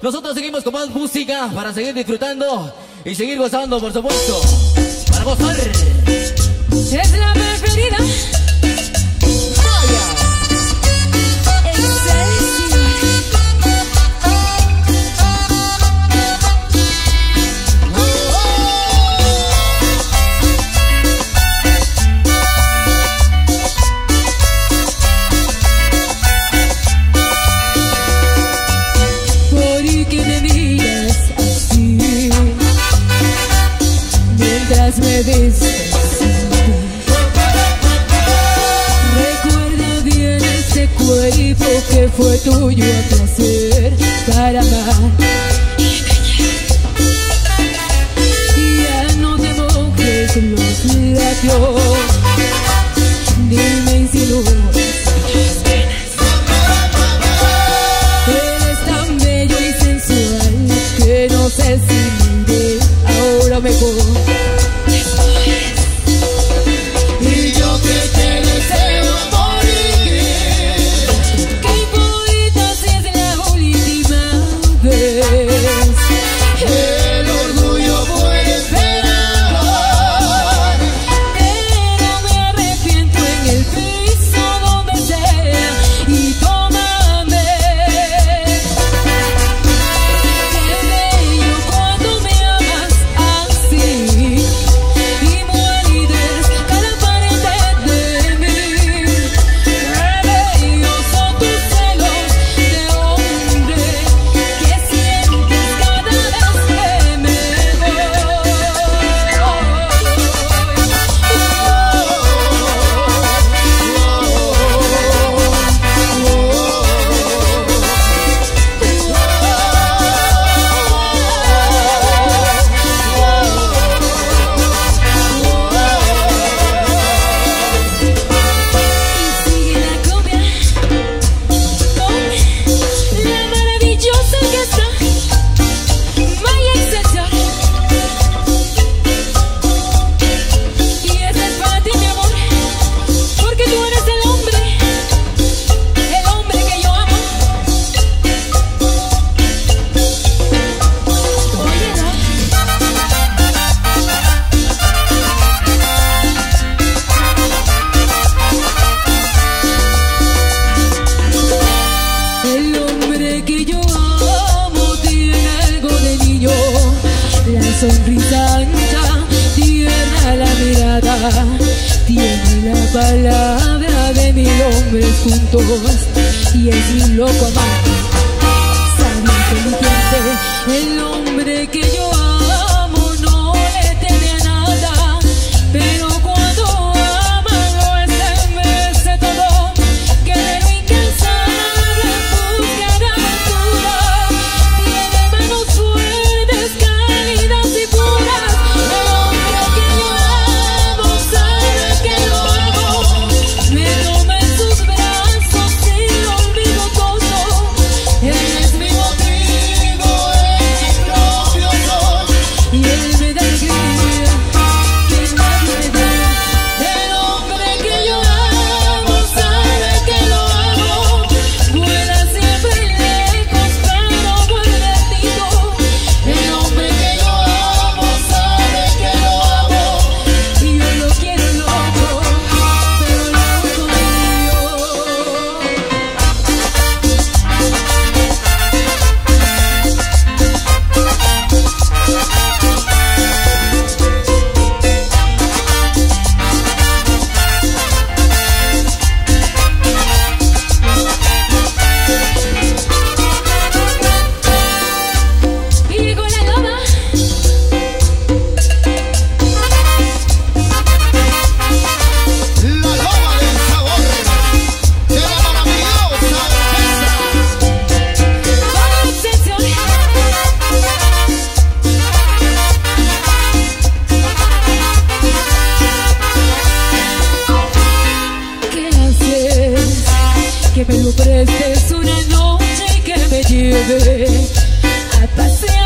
Nosotros seguimos con más música para seguir disfrutando y seguir gozando, por supuesto. Para gozar. Es la preferida. Me dices, recuerda bien ese cuerpo que fue tuyo a placer para amar. Y ya no te mojes los labios, dime si no. Eres tan bello y sensual que no sé si mentir ahora mejor. Sonrisanta, tierna la mirada, tiene la palabra de mil hombres juntos y es un loco amar. Sabe inteligente, el hombre que yo amo no le teme a nada, pero cuando ama lo estremece todo, que de lo incansable busca la altura, tiene manos fuertes que me lo prestes una noche que me lleve a pasear.